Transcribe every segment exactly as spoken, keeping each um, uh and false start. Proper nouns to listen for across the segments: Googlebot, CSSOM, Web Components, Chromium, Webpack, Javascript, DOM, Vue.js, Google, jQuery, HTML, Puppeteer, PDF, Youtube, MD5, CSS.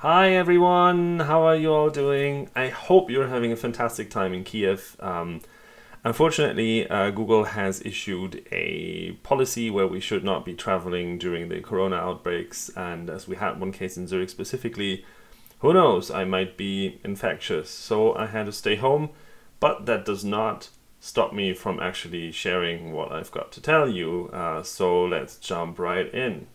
Hi everyone, how are you all doing? I hope you're having a fantastic time in Kiev. Um, unfortunately, uh, Google has issued a policy where we should not be traveling during the corona outbreaks. And as we had one case in Zurich specifically, who knows, I might be infectious. So I had to stay home, but that does not stop me from actually sharing what I've got to tell you. Uh, so let's jump right in.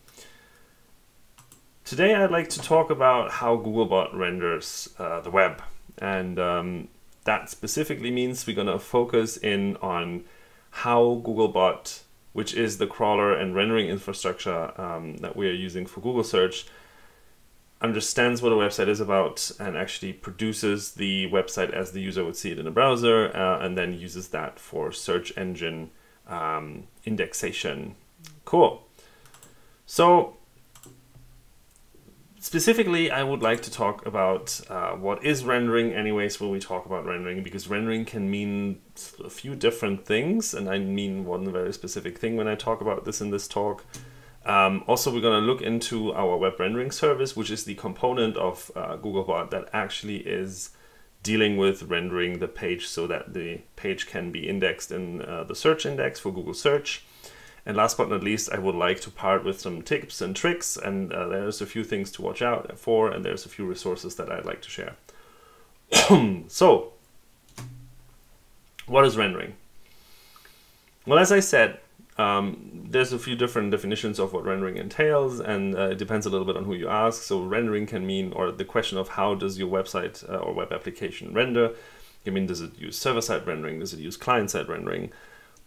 Today, I'd like to talk about how Googlebot renders uh, the web. And um, that specifically means we're going to focus in on how Googlebot, which is the crawler and rendering infrastructure um, that we are using for Google search, understands what a website is about and actually produces the website as the user would see it in a browser, uh, and then uses that for search engine um, indexation. Cool. So, specifically, I would like to talk about uh, what is rendering. Anyways, when we talk about rendering, because rendering can mean a few different things, and I mean one very specific thing when I talk about this in this talk. Um, also, we're going to look into our web rendering service, which is the component of uh, Googlebot that actually is dealing with rendering the page so that the page can be indexed in uh, the search index for Google search. And last but not least, I would like to part with some tips and tricks, and uh, there's a few things to watch out for, and there's a few resources that I'd like to share. So, what is rendering? Well, as I said, um, there's a few different definitions of what rendering entails, and uh, it depends a little bit on who you ask. So rendering can mean, or the question of how does your website uh, or web application render? I mean, does it use server-side rendering? Does it use client-side rendering?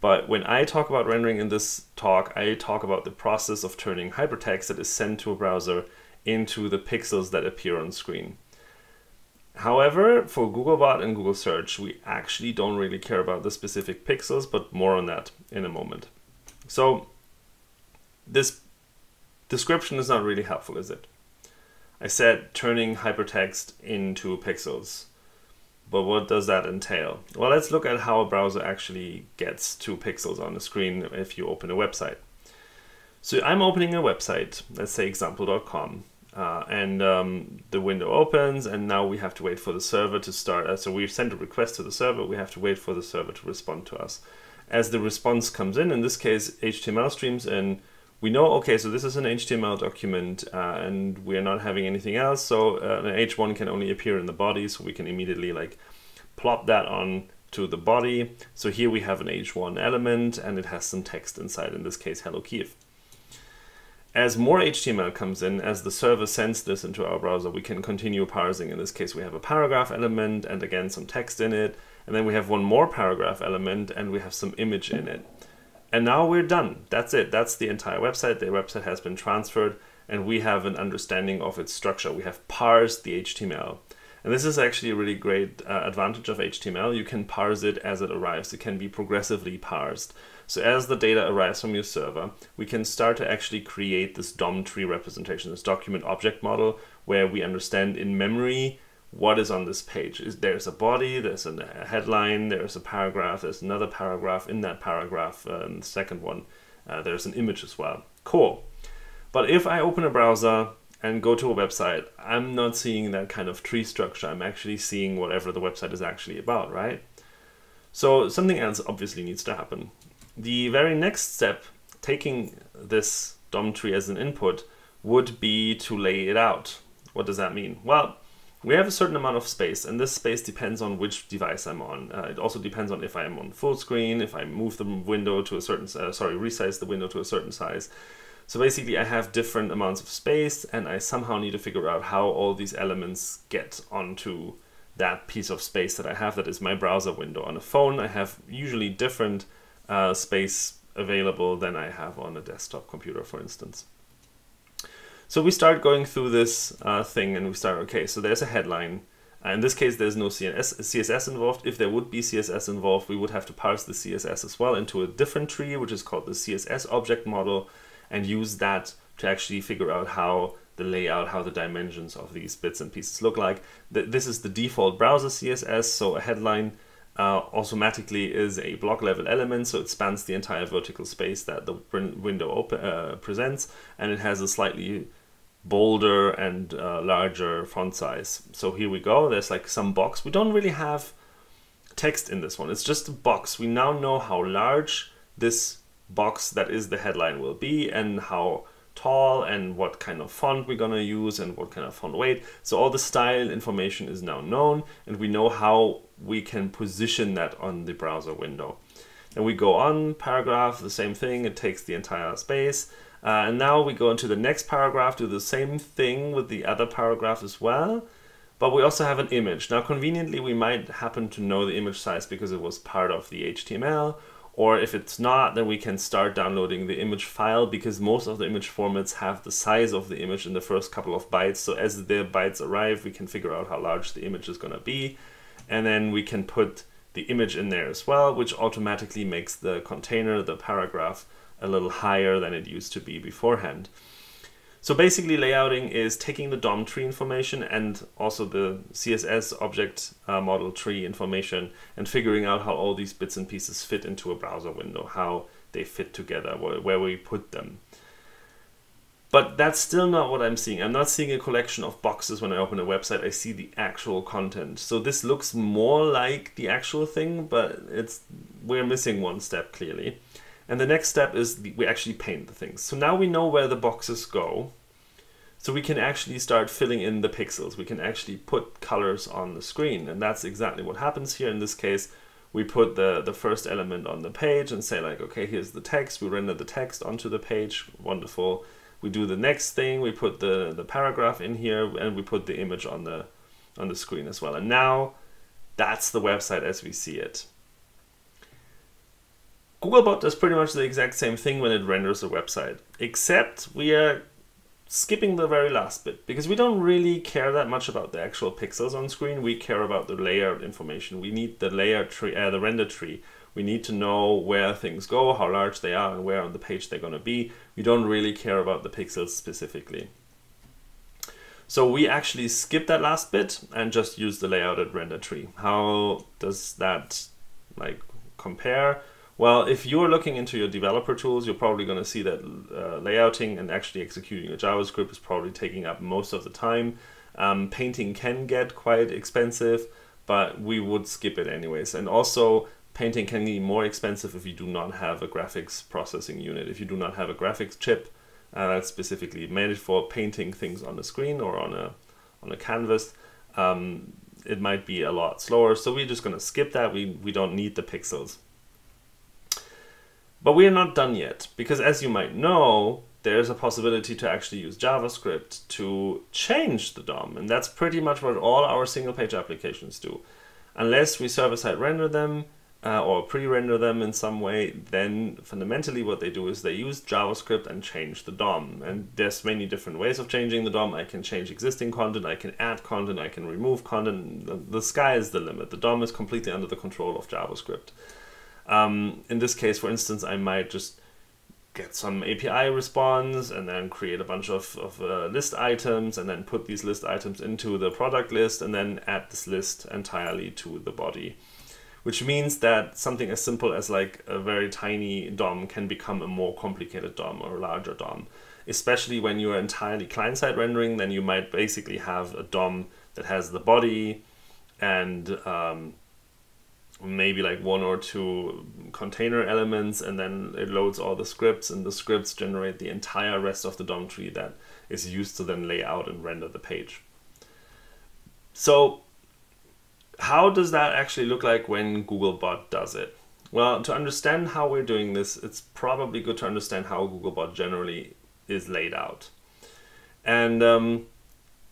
But when I talk about rendering in this talk, I talk about the process of turning hypertext that is sent to a browser into the pixels that appear on screen. However, for Googlebot and Google search, we actually don't really care about the specific pixels, but more on that in a moment. So this description is not really helpful, is it? I said turning hypertext into pixels. But what does that entail? Well, let's look at how a browser actually gets two pixels on the screen if you open a website. So I'm opening a website, let's say example dot com, uh, and um, the window opens, and now we have to wait for the server to start. So we've sent a request to the server, we have to wait for the server to respond to us. As the response comes in, in this case, H T M L streams in, we know, okay, so this is an H T M L document uh, and we're not having anything else. So uh, an H one can only appear in the body. So we can immediately like plop that on to the body. So here we have an H one element and it has some text inside, in this case, Hello Kiev. As more H T M L comes in, as the server sends this into our browser, we can continue parsing. In this case, we have a paragraph element and again, some text in it. And then we have one more paragraph element and we have some image in it. And now we're done. That's it. That's the entire website. The website has been transferred and we have an understanding of its structure. We have parsed the H T M L. And this is actually a really great uh, advantage of H T M L. You can parse it as it arrives. It can be progressively parsed. So as the data arrives from your server, we can start to actually create this D O M tree representation, this document object model, where we understand in memory what is on this page. There's a body, there's a headline, there's a paragraph, there's another paragraph in that paragraph, uh, and the second one, uh, there's an image as well. Cool. But if I open a browser and go to a website, I'm not seeing that kind of tree structure. I'm actually seeing whatever the website is actually about, right? So something else obviously needs to happen. The very next step, taking this D O M tree as an input, would be to lay it out. What does that mean? Well, we have a certain amount of space, and this space depends on which device I'm on. Uh, it also depends on if I'm on full screen, if I move the window to a certain, uh, sorry, resize the window to a certain size. So basically I have different amounts of space and I somehow need to figure out how all these elements get onto that piece of space that I have, that is my browser window. On a phone, I have usually different uh, space available than I have on a desktop computer, for instance. So we start going through this uh, thing and we start, okay, so there's a headline. Uh, in this case, there's no C S S involved. If there would be C S S involved, we would have to parse the C S S as well into a different tree, which is called the C S S object model, and use that to actually figure out how the layout, how the dimensions of these bits and pieces look like. Th this is the default browser C S S, so a headline uh, automatically is a block level element, so it spans the entire vertical space that the window op uh, presents, and it has a slightly bolder and uh, larger font size. So here we go. There's like some box. We don't really have text in this one. It's just a box. We now know how large this box that is the headline will be and how tall and what kind of font we're going to use and what kind of font weight. So all the style information is now known, and we know how we can position that on the browser window. And we go on paragraph, the same thing. It takes the entire space. Uh, and now we go into the next paragraph, do the same thing with the other paragraph as well. But we also have an image. Now, conveniently, we might happen to know the image size because it was part of the H T M L. Or if it's not, then we can start downloading the image file, because most of the image formats have the size of the image in the first couple of bytes. So as the bytes arrive, we can figure out how large the image is going to be. And then we can put the image in there as well, which automatically makes the container, the paragraph, a little higher than it used to be beforehand. So basically, layouting is taking the D O M tree information and also the C S S object uh, model tree information and figuring out how all these bits and pieces fit into a browser window, how they fit together, wh where we put them. But that's still not what I'm seeing. I'm not seeing a collection of boxes when I open a website. I see the actual content. So this looks more like the actual thing, but it's we're missing one step clearly. And the next step is the, we actually paint the things. So now we know where the boxes go. So we can actually start filling in the pixels. We can actually put colors on the screen. And that's exactly what happens here. In this case, we put the, the first element on the page and say like, okay, here's the text. We render the text onto the page. Wonderful. We do the next thing. We put the, the paragraph in here, and we put the image on the, on the screen as well. And now that's the website as we see it. Googlebot does pretty much the exact same thing when it renders a website, except we are skipping the very last bit, because we don't really care that much about the actual pixels on screen. We care about the layered information. We need the layer tree, uh, the render tree. We need to know where things go, how large they are, and where on the page they're going to be. We don't really care about the pixels specifically. So we actually skip that last bit and just use the layout render tree. How does that like compare? Well, if you're looking into your developer tools, you're probably going to see that uh, layouting and actually executing your JavaScript is probably taking up most of the time. Um, painting can get quite expensive, but we would skip it anyways. And also, painting can be more expensive if you do not have a graphics processing unit, if you do not have a graphics chip uh, that's specifically made for painting things on the screen or on a, on a canvas. Um, it might be a lot slower, so we're just going to skip that. We, we don't need the pixels. But we are not done yet, because as you might know, there's a possibility to actually use JavaScript to change the D O M. And that's pretty much what all our single page applications do. Unless we server-side render them uh, or pre-render them in some way, then fundamentally what they do is they use JavaScript and change the D O M. And there's many different ways of changing the D O M. I can change existing content, I can add content, I can remove content. The, the sky is the limit. The D O M is completely under the control of JavaScript. Um, in this case, for instance, I might just get some A P I response and then create a bunch of, of uh, list items and then put these list items into the product list and then add this list entirely to the body, which means that something as simple as like a very tiny D O M can become a more complicated D O M or a larger D O M, especially when you are entirely client-side rendering. Then you might basically have a D O M that has the body and um, maybe like one or two container elements, and then it loads all the scripts, and the scripts generate the entire rest of the D O M tree that is used to then lay out and render the page. So how does that actually look like when Googlebot does it? Well, to understand how we're doing this, it's probably good to understand how Googlebot generally is laid out. And um,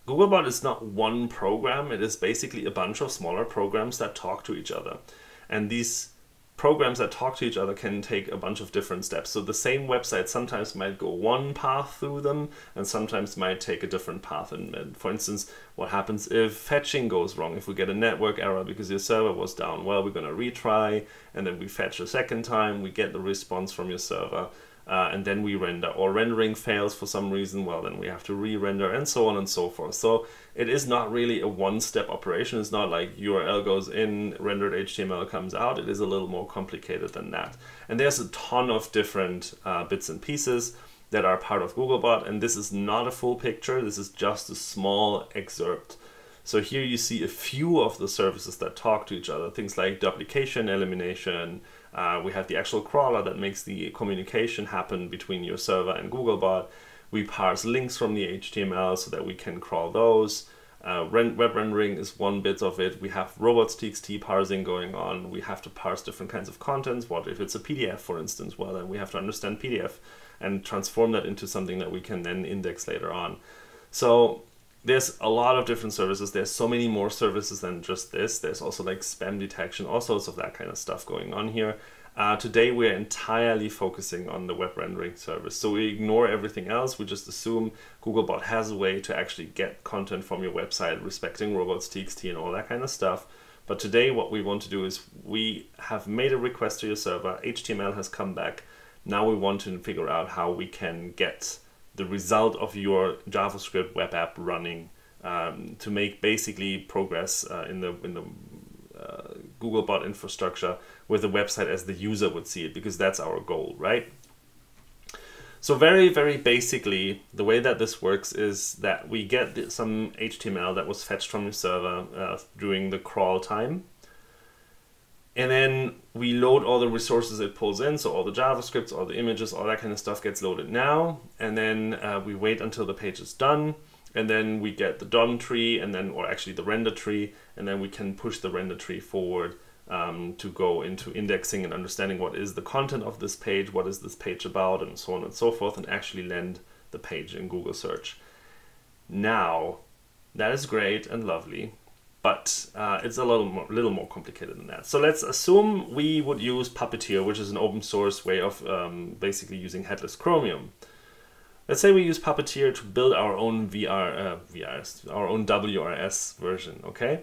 Googlebot is not one program. It is basically a bunch of smaller programs that talk to each other. And these programs that talk to each other can take a bunch of different steps. So the same website sometimes might go one path through them and sometimes might take a different path. And for instance, what happens if fetching goes wrong? If we get a network error because your server was down, well, we're going to retry, and then we fetch a second time, we get the response from your server. Uh, and then we render, or rendering fails for some reason, well, then we have to re-render, and so on and so forth. So it is not really a one-step operation. It's not like U R L goes in, rendered H T M L comes out. It is a little more complicated than that. And there's a ton of different uh, bits and pieces. that are part of Googlebot, and this is not a full picture, this is just a small excerpt. So here you see a few of the services that talk to each other, things like duplication, elimination, uh, we have the actual crawler that makes the communication happen between your server and Googlebot. We parse links from the H T M L so that we can crawl those. Uh, web rendering is one bit of it. We have robots dot t x t parsing going on. We have to parse different kinds of contents. What if it's a P D F, for instance? Well, then we have to understand P D F and transform that into something that we can then index later on. So there's a lot of different services. There's so many more services than just this. There's also like spam detection, all sorts of that kind of stuff going on here. Uh, today we're entirely focusing on the web rendering service, so we ignore everything else. We just assume Googlebot has a way to actually get content from your website respecting robots dot t x t and all that kind of stuff. But today what we want to do is we have made a request to your server, H T M L has come back, now we want to figure out how we can get the result of your JavaScript web app running um, to make basically progress uh, in the in the Uh, Googlebot infrastructure with the website as the user would see it, because that's our goal, right? So very, very basically, the way that this works is that we get some H T M L that was fetched from your server uh, during the crawl time. And then we load all the resources it pulls in, so all the JavaScripts, all the images, all that kind of stuff gets loaded now. And then uh, we wait until the page is done. And then we get the D O M tree, and then, or actually the render tree, and then we can push the render tree forward um, to go into indexing and understanding what is the content of this page, what is this page about, and so on and so forth, and actually land the page in Google search. Now, that is great and lovely, but uh, it's a little more, little more complicated than that. So let's assume we would use Puppeteer, which is an open source way of um, basically using headless Chromium. Let's say we use Puppeteer to build our own V R, uh, V Rs, our own W R S version, okay?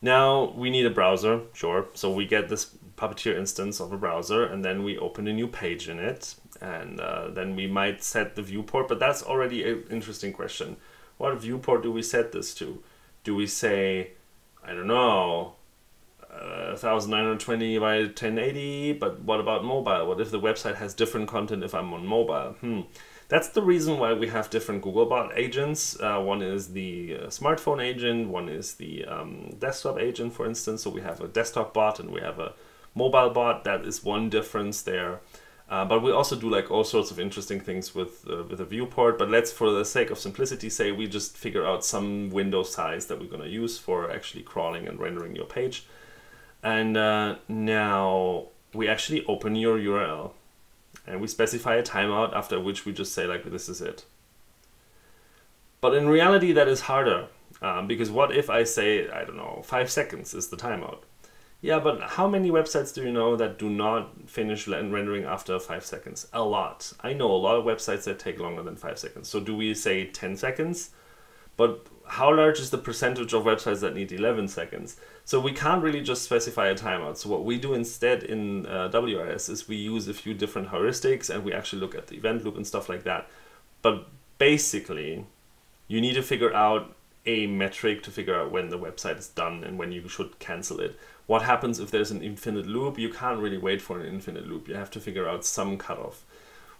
Now we need a browser, sure. So we get this Puppeteer instance of a browser, and then we open a new page in it. And uh, then we might set the viewport, but that's already an interesting question. What viewport do we set this to? Do we say, I don't know, Uh, nineteen twenty by ten eighty, but what about mobile? What if the website has different content if I'm on mobile? Hmm. That's the reason why we have different Googlebot agents. Uh, one is the uh, smartphone agent, one is the um, desktop agent, for instance. So we have a desktop bot and we have a mobile bot. That is one difference there. Uh, but we also do like all sorts of interesting things with, uh, with a viewport. But let's, for the sake of simplicity, say we just figure out some window size that we're going to use for actually crawling and rendering your page. And uh, now we actually open your U R L and we specify a timeout after which we just say like, this is it. But in reality, that is harder um, because what if I say, I don't know, five seconds is the timeout? Yeah, but how many websites do you know that do not finish rendering after five seconds? A lot. I know a lot of websites that take longer than five seconds. So do we say ten seconds? But how large is the percentage of websites that need eleven seconds? So we can't really just specify a timeout. So what we do instead in uh, W R S is we use a few different heuristics and we actually look at the event loop and stuff like that. But basically, you need to figure out a metric to figure out when the website is done and when you should cancel it. What happens if there's an infinite loop? You can't really wait for an infinite loop. You have to figure out some cutoff.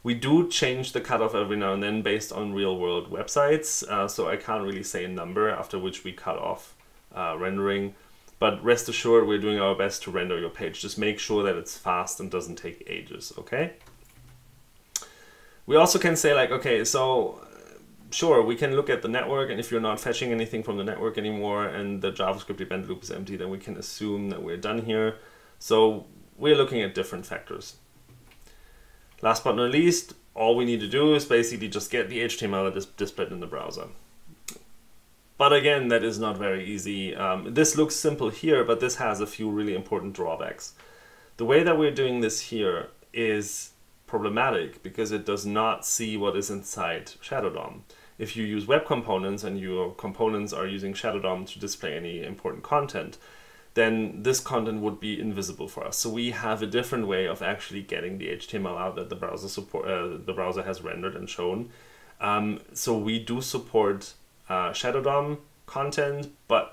We do change the cutoff every now and then based on real world websites. Uh, so I can't really say a number after which we cut off uh, rendering, but rest assured we're doing our best to render your page. Just make sure that it's fast and doesn't take ages, okay? We also can say like, okay, so sure, we can look at the network, and if you're not fetching anything from the network anymore and the JavaScript event loop is empty, then we can assume that we're done here. So we're looking at different factors. Last but not least, all we need to do is basically just get the H T M L that is displayed in the browser. But again, that is not very easy. Um, this looks simple here, but this has a few really important drawbacks. The way that we're doing this here is problematic because it does not see what is inside Shadow D O M. If you use Web Components and your components are using Shadow D O M to display any important content, then this content would be invisible for us. So we have a different way of actually getting the H T M L out that the browser support, uh, the browser has rendered and shown. Um, so we do support uh, Shadow D O M content, but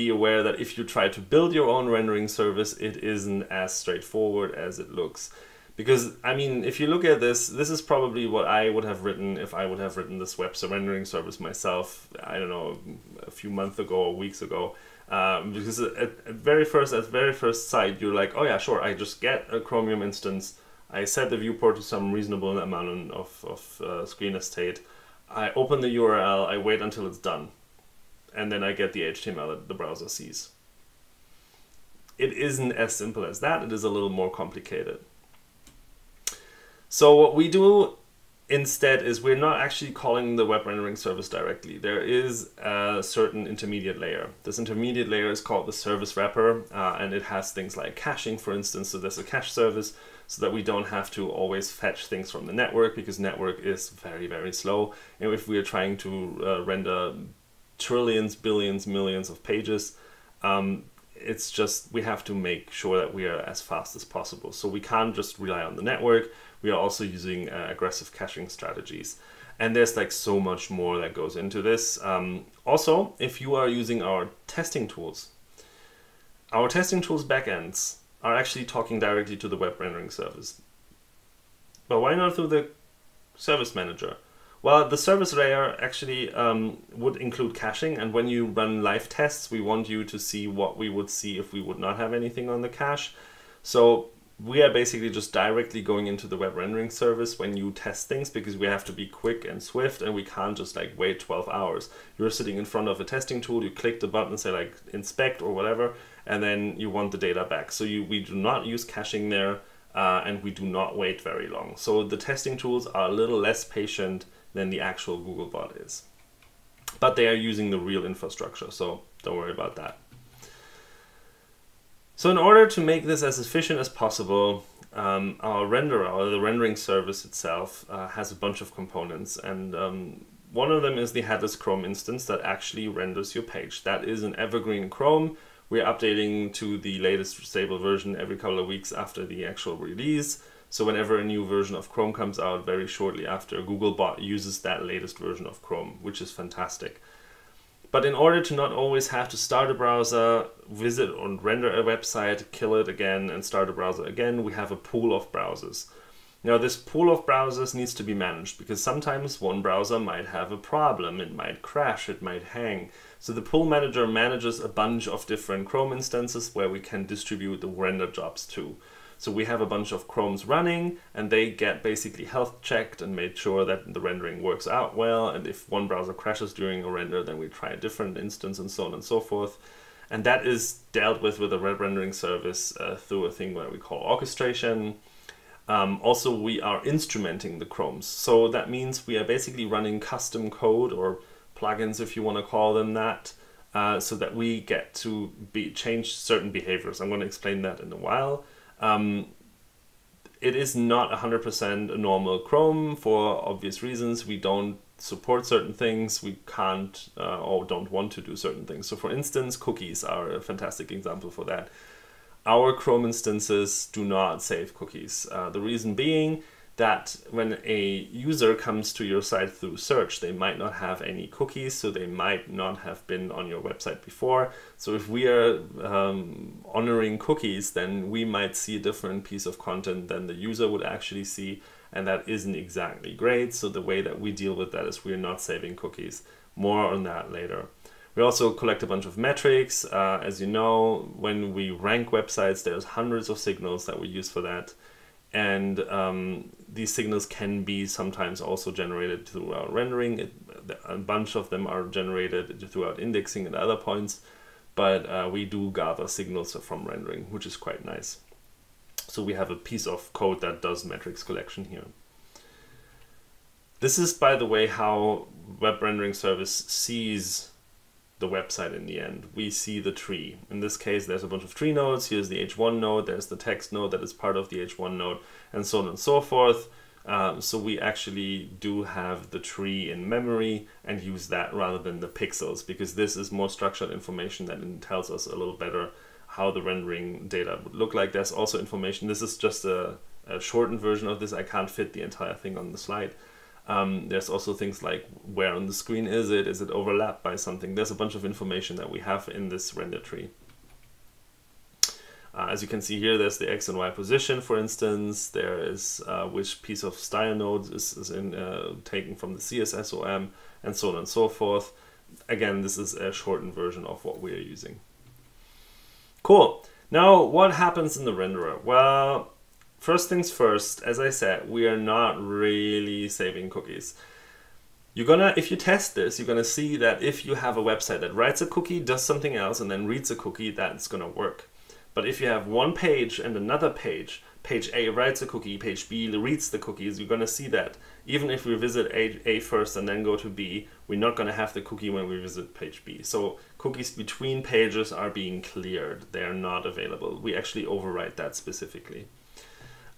be aware that if you try to build your own rendering service, it isn't as straightforward as it looks. Because, I mean, if you look at this, this is probably what I would have written if I would have written this web surrendering service myself, I don't know, a few months ago or weeks ago. Um, because at, at very first, at very first sight, you're like, oh yeah, sure, I just get a Chromium instance, I set the viewport to some reasonable amount of, of uh, screen estate, I open the U R L, I wait until it's done, and then I get the H T M L that the browser sees. It isn't as simple as that, it is a little more complicated. So what we do instead is we're not actually calling the web rendering service directly. There is a certain intermediate layer. This intermediate layer is called the service wrapper, uh, and it has things like caching, for instance. So there's a cache service so that we don't have to always fetch things from the network, because network is very, very slow. And if we're trying to uh, render trillions, billions, millions of pages, um, it's just, we have to make sure that we are as fast as possible. So we can't just rely on the network. We are also using uh, aggressive caching strategies. And there's like so much more that goes into this. Um, also, if you are using our testing tools, our testing tools backends are actually talking directly to the web rendering service. But why not through the service manager? Well, the service layer actually um, would include caching. And when you run live tests, we want you to see what we would see if we would not have anything on the cache. So we are basically just directly going into the web rendering service when you test things, because we have to be quick and swift, and we can't just like wait twelve hours. You're sitting in front of a testing tool, you click the button, say like inspect or whatever, and then you want the data back. So you, we do not use caching there, uh, and we do not wait very long. So the testing tools are a little less patient than the actual Googlebot is. But they are using the real infrastructure, so don't worry about that. So in order to make this as efficient as possible, um, our renderer, or the rendering service itself, uh, has a bunch of components. And um, one of them is the headless Chrome instance that actually renders your page. That is an evergreen Chrome. We're updating to the latest stable version every couple of weeks after the actual release. So whenever a new version of Chrome comes out, very shortly after, Googlebot uses that latest version of Chrome, which is fantastic. But in order to not always have to start a browser, visit or render a website, kill it again, and start a browser again, we have a pool of browsers. Now this pool of browsers needs to be managed, because sometimes one browser might have a problem, it might crash, it might hang. So the pool manager manages a bunch of different Chrome instances where we can distribute the render jobs to. So we have a bunch of Chromes running, and they get basically health checked and made sure that the rendering works out well. And if one browser crashes during a render, then we try a different instance, and so on and so forth. And that is dealt with with a web rendering service uh, through a thing that we call orchestration. Um, also, we are instrumenting the Chromes. So that means we are basically running custom code, or plugins if you want to call them that, uh, so that we get to be, change certain behaviors. I'm going to explain that in a while. Um, it is not one hundred percent a normal Chrome for obvious reasons. We don't support certain things, we can't uh, or don't want to do certain things. So for instance, cookies are a fantastic example for that. Our Chrome instances do not save cookies. Uh, the reason being that when a user comes to your site through search, they might not have any cookies, so they might not have been on your website before. So if we are um, honoring cookies, then we might see a different piece of content than the user would actually see, and that isn't exactly great. So the way that we deal with that is we're not saving cookies. More on that later. We also collect a bunch of metrics. Uh, as you know, when we rank websites, there's hundreds of signals that we use for that. And um, these signals can be sometimes also generated throughout rendering. It, a bunch of them are generated throughout indexing at other points, but uh, we do gather signals from rendering, which is quite nice. So we have a piece of code that does metrics collection here. This is, by the way, how web rendering service sees the website in the end. We see the tree. In this case, there's a bunch of tree nodes. Here's the H one node, there's the text node that is part of the H one node, and so on and so forth. Um, so we actually do have the tree in memory and use that rather than the pixels, because this is more structured information that tells us a little better how the rendering data would look like. There's also information. This is just a, a shortened version of this. I can't fit the entire thing on the slide. Um, there's also things like where on the screen is it, is it overlapped by something. There's a bunch of information that we have in this render tree. Uh, as you can see here, there's the X and Y position, for instance. There is uh, which piece of style node is, is in, uh, taken from the C S S O M, and so on and so forth. Again, this is a shortened version of what we are using. Cool. Now, what happens in the renderer? Well, first things first, as I said, we are not really saving cookies. You're gonna, if you test this, you're gonna see that if you have a website that writes a cookie, does something else, and then reads a cookie, that's gonna work. But if you have one page and another page, page A writes a cookie, page B reads the cookies, you're going to see that. Even if we visit A, A first and then go to B, we're not going to have the cookie when we visit page B. So cookies between pages are being cleared. They are not available. We actually override that specifically.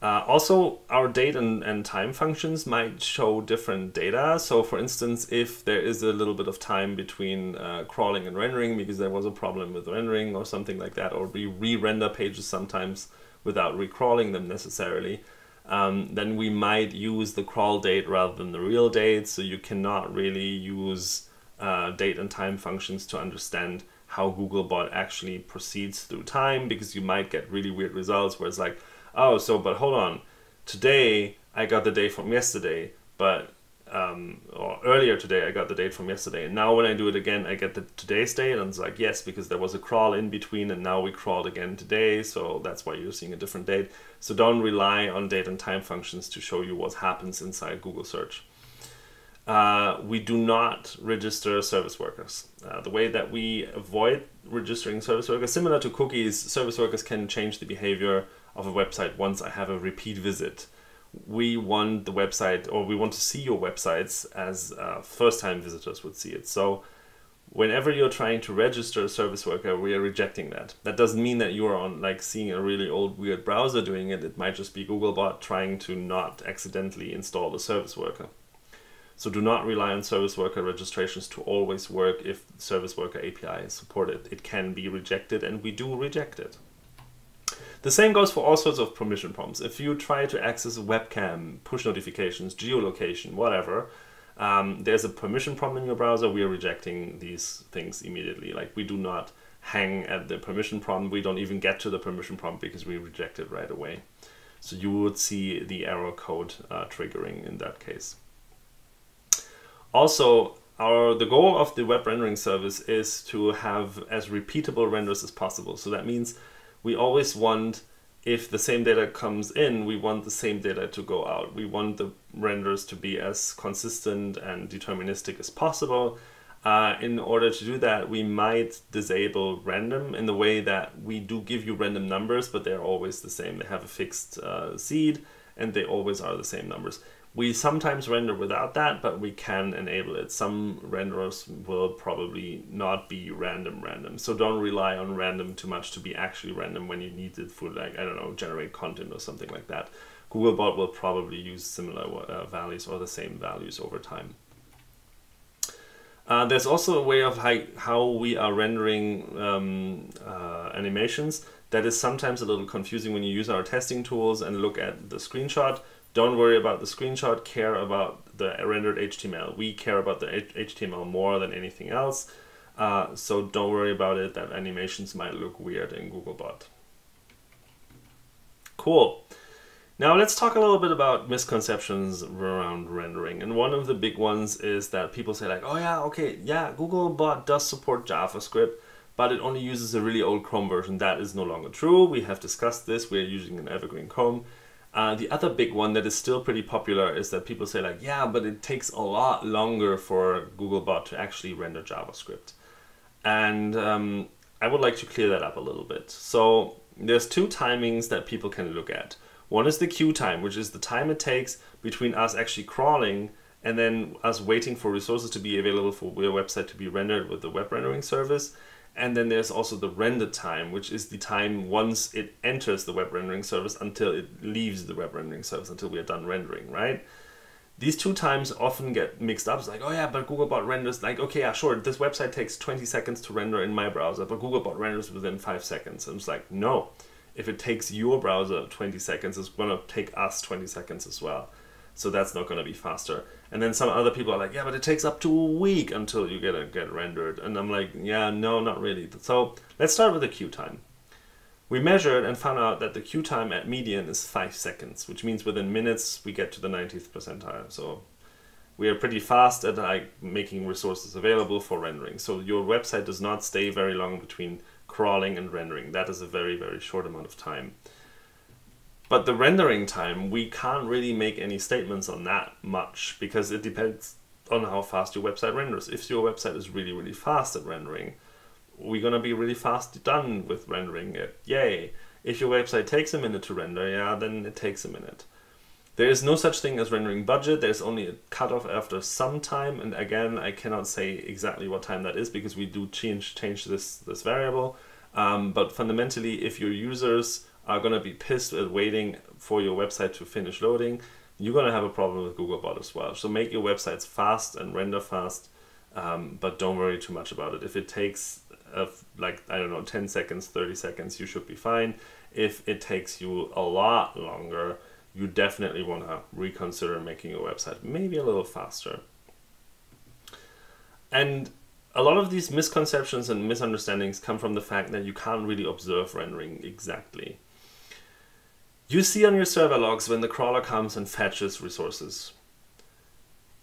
Uh, also, our date and, and time functions might show different data. So for instance, if there is a little bit of time between uh, crawling and rendering because there was a problem with rendering or something like that, or we re-render pages sometimes without recrawling them necessarily, um, then we might use the crawl date rather than the real date. So you cannot really use uh, date and time functions to understand how Googlebot actually proceeds through time, because you might get really weird results where it's like, oh, so, but hold on, today I got the date from yesterday, but, um, or earlier today I got the date from yesterday, and now when I do it again, I get the today's date, and it's like, yes, because there was a crawl in between, and now we crawled again today, so that's why you're seeing a different date. So don't rely on date and time functions to show you what happens inside Google search. Uh, we do not register service workers. Uh, the way that we avoid registering service workers, similar to cookies, service workers can change the behavior of a website once I have a repeat visit. We want the website, or we want to see your websites as uh, first-time visitors would see it. So whenever you're trying to register a service worker, we are rejecting that. That doesn't mean that you are on like seeing a really old weird browser doing it. It might just be Googlebot trying to not accidentally install the service worker. So do not rely on service worker registrations to always work if service worker A P I is supported. It can be rejected, and we do reject it. The same goes for all sorts of permission prompts. If you try to access a webcam, push notifications, geolocation, whatever, um, there's a permission prompt in your browser, we are rejecting these things immediately. Like, we do not hang at the permission prompt. We don't even get to the permission prompt because we reject it right away. So you would see the error code uh, triggering in that case. Also, Our, the goal of the web rendering service is to have as repeatable renders as possible. So that means we always want, if the same data comes in, we want the same data to go out. We want the renders to be as consistent and deterministic as possible. Uh, in order to do that, we might disable random in the way that we do give you random numbers, but they're always the same. They have a fixed uh, seed, and they always are the same numbers. We sometimes render without that, but we can enable it. Some renderers will probably not be random random. So don't rely on random too much to be actually random when you need it for, like, I don't know, generate content or something like that. Googlebot will probably use similar uh, values or the same values over time. Uh, there's also a way of how we are rendering um, uh, animations. That is sometimes a little confusing when you use our testing tools and look at the screenshot. Don't worry about the screenshot, care about the rendered H T M L. We care about the H T M L more than anything else, uh, so don't worry about it, that animations might look weird in Googlebot. Cool. Now let's talk a little bit about misconceptions around rendering. And one of the big ones is that people say like, oh yeah, okay, yeah, Googlebot does support JavaScript, but it only uses a really old Chrome version. That is no longer true. We have discussed this. We are using an evergreen Chrome. Uh, the other big one that is still pretty popular is that people say like, yeah, but it takes a lot longer for Googlebot to actually render JavaScript. And um, I would like to clear that up a little bit. So there's two timings that people can look at. One is the queue time, which is the time it takes between us actually crawling and then us waiting for resources to be available for your website to be rendered with the web rendering service. And then there's also the render time, which is the time once it enters the web rendering service until it leaves the web rendering service, until we are done rendering, right? These two times often get mixed up. It's like, oh yeah, but Googlebot renders, like, okay, yeah, sure, this website takes twenty seconds to render in my browser, but Googlebot renders within five seconds. And it's like, no, if it takes your browser twenty seconds, it's gonna take us twenty seconds as well. So that's not going to be faster. And then some other people are like, yeah, but it takes up to a week until you get, get rendered. And I'm like, yeah, no, not really. So let's start with the queue time. We measured and found out that the queue time at median is five seconds, which means within minutes we get to the ninetieth percentile. So we are pretty fast at like, making resources available for rendering. So your website does not stay very long between crawling and rendering. That is a very, very short amount of time. But the rendering time, we can't really make any statements on that much because it depends on how fast your website renders. If your website is really, really fast at rendering, we're going to be really fast done with rendering it. Yay! If your website takes a minute to render, yeah, then it takes a minute. There is no such thing as rendering budget. There's only a cutoff after some time. And again, I cannot say exactly what time that is because we do change change this, this variable. Um, but fundamentally, if your users are going to be pissed at waiting for your website to finish loading, you're going to have a problem with Googlebot as well. So make your websites fast and render fast, um, but don't worry too much about it. If it takes uh, like, I don't know, ten seconds, thirty seconds, you should be fine. If it takes you a lot longer, you definitely want to reconsider making your website maybe a little faster. And a lot of these misconceptions and misunderstandings come from the fact that you can't really observe rendering exactly. You see on your server logs when the crawler comes and fetches resources.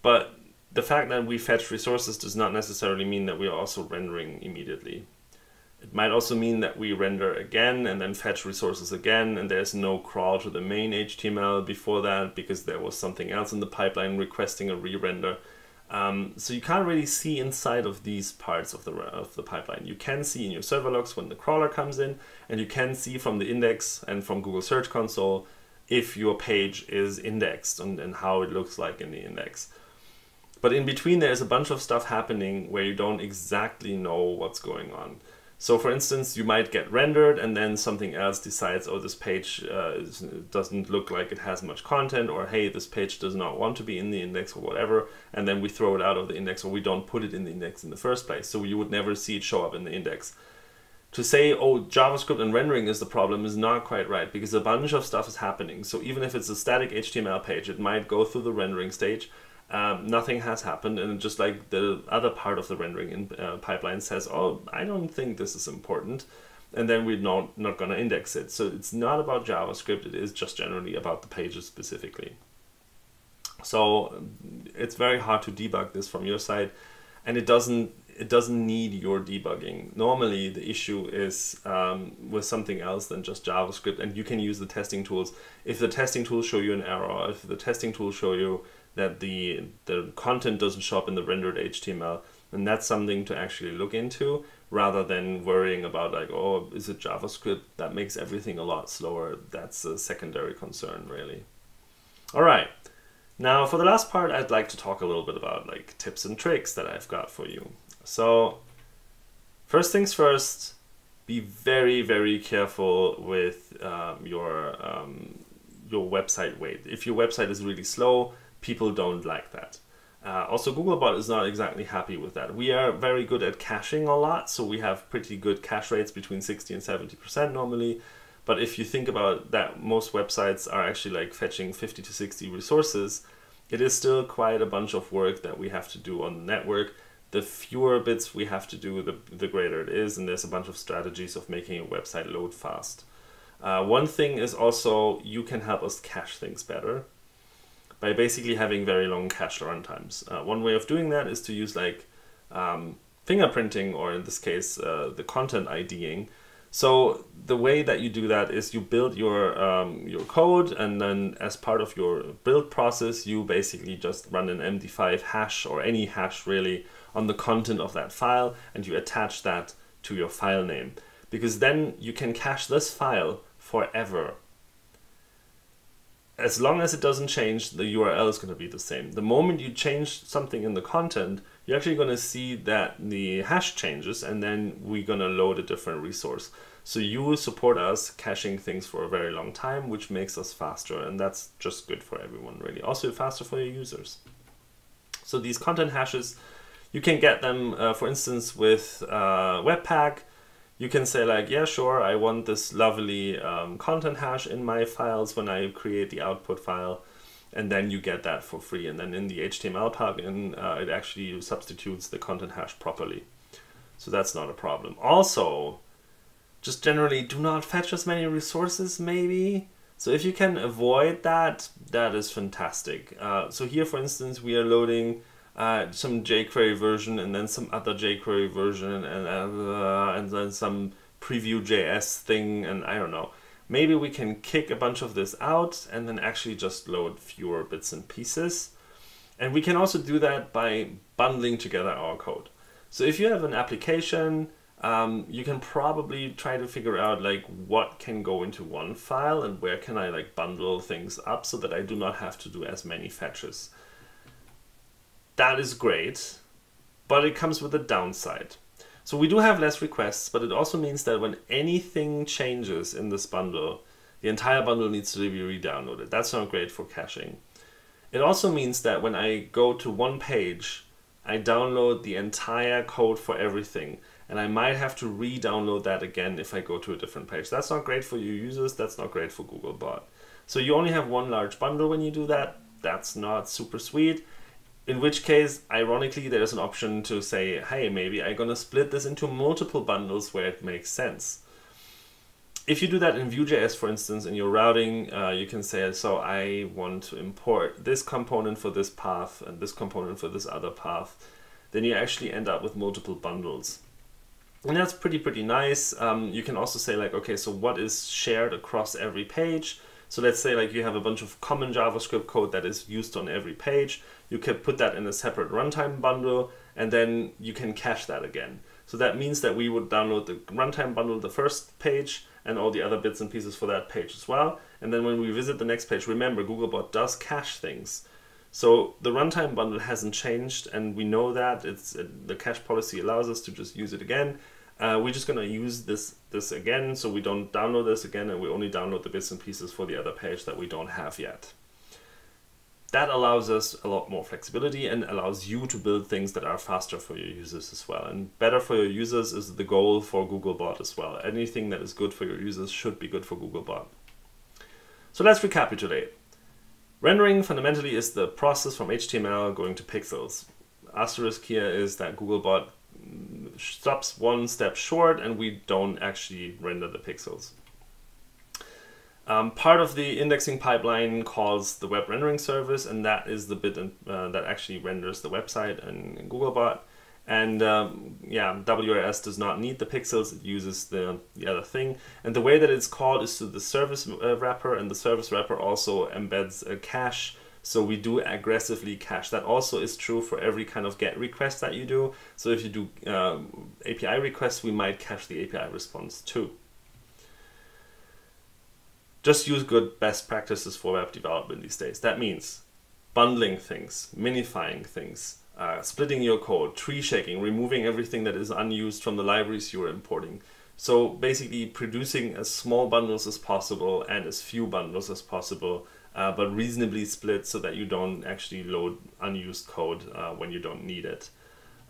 But the fact that we fetch resources does not necessarily mean that we are also rendering immediately. It might also mean that we render again and then fetch resources again, and there's no crawl to the main H T M L before that because there was something else in the pipeline requesting a re-render. Um, so you can't really see inside of these parts of the, of the pipeline. You can see in your server logs when the crawler comes in, and you can see from the index and from Google Search Console if your page is indexed and, and how it looks like in the index. But in between, there's a bunch of stuff happening where you don't exactly know what's going on. So for instance, you might get rendered and then something else decides, oh, this page uh, is, doesn't look like it has much content, or hey, this page does not want to be in the index or whatever. And then we throw it out of the index, or we don't put it in the index in the first place. So you would never see it show up in the index. To say, oh, JavaScript and rendering is the problem is not quite right because a bunch of stuff is happening. So even if it's a static H T M L page, it might go through the rendering stage. Um, nothing has happened, and just like the other part of the rendering in, uh, pipeline says, oh, I don't think this is important, and then we're not, not going to index it. So it's not about JavaScript, it is just generally about the pages specifically. So it's very hard to debug this from your side, and it doesn't, it doesn't need your debugging. Normally the issue is um, with something else than just JavaScript, and you can use the testing tools. If the testing tools show you an error, if the testing tools show you that the, the content doesn't show up in the rendered H T M L, and that's something to actually look into rather than worrying about like, oh, is it JavaScript? That makes everything a lot slower. That's a secondary concern, really. All right, now for the last part, I'd like to talk a little bit about like tips and tricks that I've got for you. So first things first, be very, very careful with um, your, um, your website weight. If your website is really slow, people don't like that. Uh, also, Googlebot is not exactly happy with that. We are very good at caching a lot, so we have pretty good cache rates between sixty and seventy percent normally. But if you think about that, most websites are actually like fetching fifty to sixty resources. It is still quite a bunch of work that we have to do on the network. The fewer bits we have to do, the, the greater it is, and there's a bunch of strategies of making a website load fast. Uh, one thing is also, you can help us cache things better by basically having very long cache run times. Uh, one way of doing that is to use like um, fingerprinting, or in this case, uh, the content IDing. So the way that you do that is you build your, um, your code, and then as part of your build process, you basically just run an M D five hash, or any hash really, on the content of that file, and you attach that to your file name. Because then you can cache this file forever. As long as it doesn't change, the U R L is going to be the same. The moment you change something in the content, you're actually going to see that the hash changes, and then we're going to load a different resource. So you will support us caching things for a very long time, which makes us faster, and that's just good for everyone, really. Also faster for your users. So these content hashes, you can get them, uh, for instance, with uh, Webpack. You can say like, yeah, sure, I want this lovely um, content hash in my files when I create the output file, and then you get that for free. And then in the H T M L plugin, uh, it actually substitutes the content hash properly. So that's not a problem. Also, just generally do not fetch as many resources maybe. So if you can avoid that, that is fantastic. Uh, so here, for instance, we are loading uh, some jQuery version and then some other jQuery version and, uh, and then some preview.js thing and I don't know. Maybe we can kick a bunch of this out and then actually just load fewer bits and pieces. And we can also do that by bundling together our code. So if you have an application, um, you can probably try to figure out like what can go into one file and where can I like bundle things up so that I do not have to do as many fetches. That is great, but it comes with a downside. So we do have less requests, but it also means that when anything changes in this bundle, the entire bundle needs to be re-downloaded. That's not great for caching. It also means that when I go to one page, I download the entire code for everything, and I might have to re-download that again if I go to a different page. That's not great for your users, that's not great for Googlebot. So you only have one large bundle when you do that. That's not super sweet. In which case, ironically, there's an option to say, hey, maybe I'm gonna split this into multiple bundles where it makes sense. If you do that in Vue.js, for instance, in your routing, uh, you can say, so I want to import this component for this path and this component for this other path. Then you actually end up with multiple bundles. And that's pretty, pretty nice. Um, you can also say like, okay, so what is shared across every page? So let's say like you have a bunch of common JavaScript code that is used on every page. You can put that in a separate runtime bundle and then you can cache that again. So that means that we would download the runtime bundle, the first page, and all the other bits and pieces for that page as well. And then when we visit the next page, remember Googlebot does cache things. So the runtime bundle hasn't changed and we know that it's it, the cache policy allows us to just use it again. Uh, we're just gonna use this, this again so we don't download this again and we only download the bits and pieces for the other page that we don't have yet. That allows us a lot more flexibility and allows you to build things that are faster for your users as well. And better for your users is the goal for Googlebot as well. Anything that is good for your users should be good for Googlebot. So let's recapitulate. Rendering fundamentally is the process from H T M L going to pixels. Asterisk here is that Googlebot stops one step short and we don't actually render the pixels. Um, part of the indexing pipeline calls the web rendering service, and that is the bit uh, that actually renders the website in, in Googlebot. And um, yeah, W R S does not need the pixels, it uses the, the other thing. And the way that it's called is through the service uh, wrapper, and the service wrapper also embeds a cache, so we do aggressively cache. That also is true for every kind of GET request that you do. So if you do uh, A P I requests, we might cache the A P I response too. Just use good best practices for web development these days. That means bundling things, minifying things, uh, splitting your code, tree shaking, removing everything that is unused from the libraries you are importing. So basically producing as small bundles as possible and as few bundles as possible, uh, but reasonably split so that you don't actually load unused code uh, when you don't need it.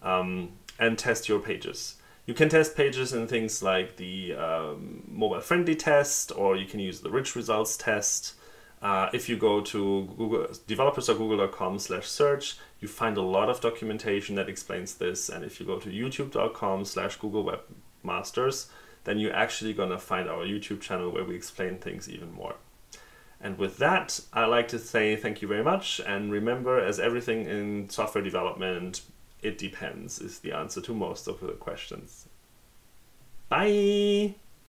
Um, and test your pages. You can test pages in things like the um, mobile-friendly test, or you can use the rich results test. Uh, if you go to Google, developers dot google dot com slash search, you find a lot of documentation that explains this. And if you go to youtube dot com slash google webmasters, then you're actually going to find our YouTube channel where we explain things even more. And with that, I'd like to say thank you very much. And remember, as everything in software development, it depends is the answer to most of the questions. Bye!